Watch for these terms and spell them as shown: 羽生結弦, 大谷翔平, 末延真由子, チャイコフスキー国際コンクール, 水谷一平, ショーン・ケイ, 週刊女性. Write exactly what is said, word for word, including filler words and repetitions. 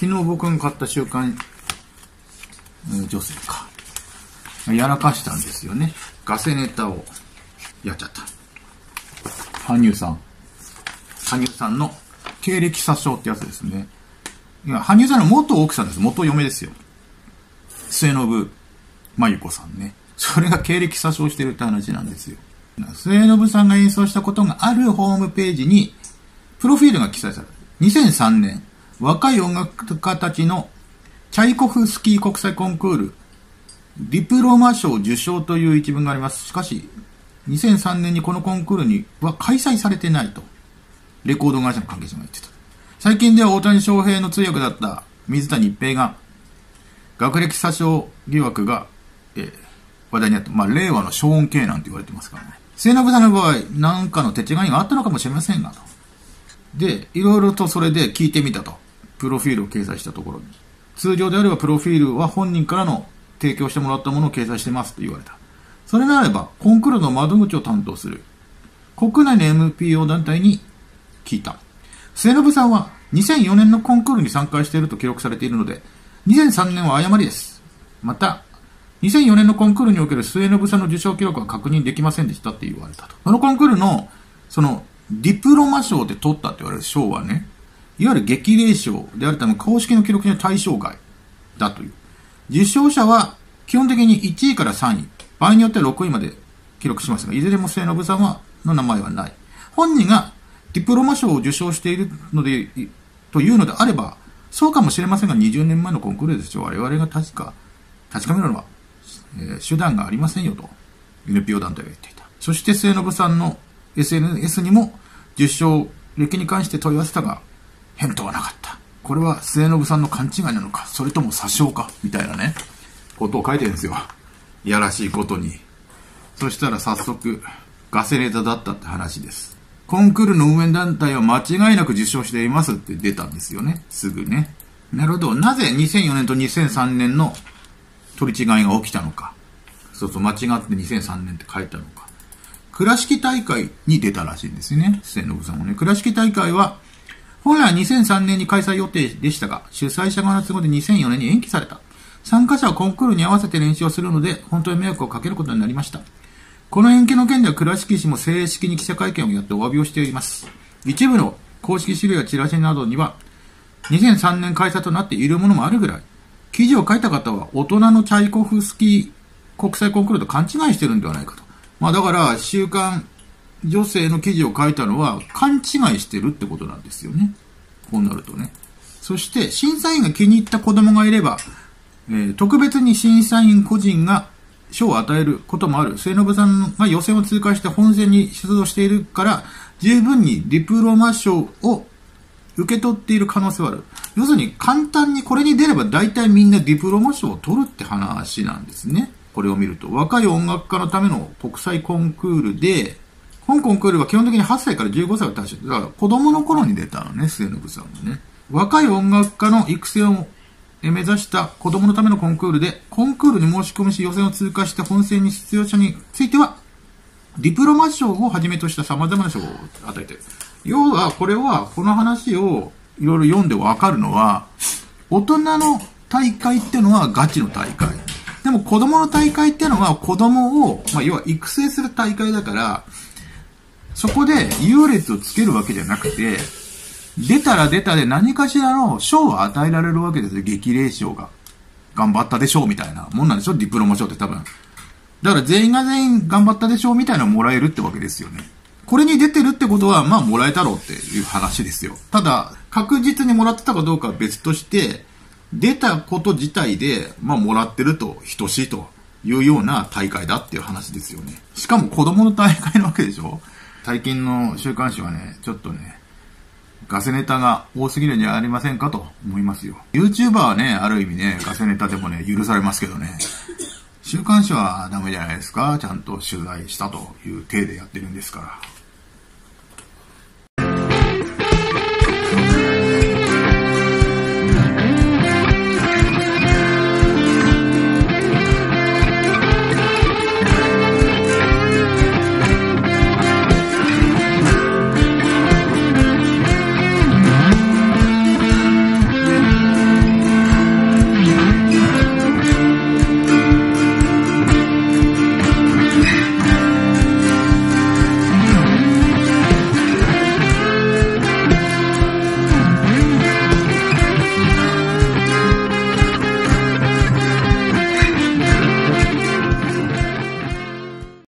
昨日僕が買った週刊女性か。やらかしたんですよね。ガセネタをやっちゃった。羽生さん。羽生さんの経歴詐称ってやつですね。いや、羽生さんの元奥さんです。元嫁ですよ。末延真由子さんね。それが経歴詐称してるって話なんですよ。末延さんが演奏したことがあるホームページに、プロフィールが記載された。にせんさんねん、若い音楽家たちのチャイコフスキー国際コンクール、ディプロマ賞受賞という一文があります。しかし、にせんさんねんにこのコンクールには開催されてないと、レコード会社の関係者が言ってた。最近では大谷翔平の通訳だった水谷一平が、学歴詐称疑惑が、えー、話題になって、まあ、令和のショーン・ケイなんて言われてますからね。末延さんの場合、なんかの手違いがあったのかもしれませんが、と。で、いろいろとそれで聞いてみたと。プロフィールを掲載したところに。通常であれば、プロフィールは本人からの提供してもらったものを掲載してますと言われた。それならば、コンクールの窓口を担当する国内の エムピーオー 団体に聞いた。末延さんはにせんよねんのコンクールに参加していると記録されているので、にせんさんねんは誤りです。また、にせんよねんのコンクールにおける末延さんの受賞記録は確認できませんでしたって言われたと。そのコンクールの、その、ディプロマ賞で取ったって言われる賞はね、いわゆる激励賞であるため公式の記録には対象外だという。受賞者は基本的にいちいからさんい、場合によってはろくいまで記録しますが、いずれも末延さんはの名前はない。本人がディプロマ賞を受賞しているので、というのであれば、そうかもしれませんが、にじゅうねんまえのコンクールでしょう。我々が確か、確かめるのは、えー、手段がありませんよと、エヌピーオー 団体が言っていた。そして末延さんの エスエヌエス にも、受賞歴に関して問い合わせたが、返答はなかった。これは末延さんの勘違いなのか、それとも詐称か、みたいなね、ことを書いてるんですよ。いやらしいことに。そしたら早速、ガセネタだったって話です。コンクールの運営団体は間違いなく受賞していますって出たんですよね。すぐね。なるほど。なぜにせんよねんとにせんさんねんの取り違いが起きたのか。そうそう、間違ってにせんさんねんって書いたのか。倉敷大会に出たらしいんですね。末延さんもね。倉敷大会は、本来はにせんさんねんに開催予定でしたが、主催者側の都合でにせんよねんに延期された。参加者はコンクールに合わせて練習をするので、本当に迷惑をかけることになりました。この延期の件では倉敷市も正式に記者会見をやってお詫びをしています。一部の公式資料やチラシなどには、にせんさんねん開催となっているものもあるぐらい、記事を書いた方は大人のチャイコフスキー国際コンクールと勘違いしてるんではないかと。まあだから、週刊女性の記事を書いたのは勘違いしてるってことなんですよね。こうなるとね。そして、審査員が気に入った子供がいれば、えー、特別に審査員個人が賞を与えることもある。末延さんが予選を通過して本戦に出場しているから、十分にディプロマ賞を受け取っている可能性はある。要するに簡単にこれに出れば大体みんなディプロマ賞を取るって話なんですね。これを見ると。若い音楽家のための国際コンクールで、本コンクールは基本的にはっさいからじゅうごさいを対象。だから子供の頃に出たのね、末延さんもね。若い音楽家の育成を目指した子供のためのコンクールで、コンクールに申し込みし予選を通過して本戦に出場者については、ディプロマ賞をはじめとした様々な賞を与えている。要は、これは、この話をいろいろ読んでわかるのは、大人の大会ってのはガチの大会。でも子供の大会ってのは子供を、まあ、要は育成する大会だから、そこで優劣をつけるわけじゃなくて、出たら出たで何かしらの賞を与えられるわけですよ。激励賞が。頑張ったでしょうみたいなもんなんでしょ、ディプロマ賞って多分。だから全員が全員頑張ったでしょうみたいなのをもらえるってわけですよね。これに出てるってことは、まあもらえたろうっていう話ですよ。ただ、確実にもらってたかどうかは別として、出たこと自体で、まあもらってると等しいというような大会だっていう話ですよね。しかも子供の大会なわけでしょ。最近の週刊誌はね、ちょっとね、ガセネタが多すぎるんじゃありませんかと思いますよ。YouTuber はね、ある意味ね、ガセネタでもね、許されますけどね、週刊誌はダメじゃないですか。ちゃんと取材したという体でやってるんですから。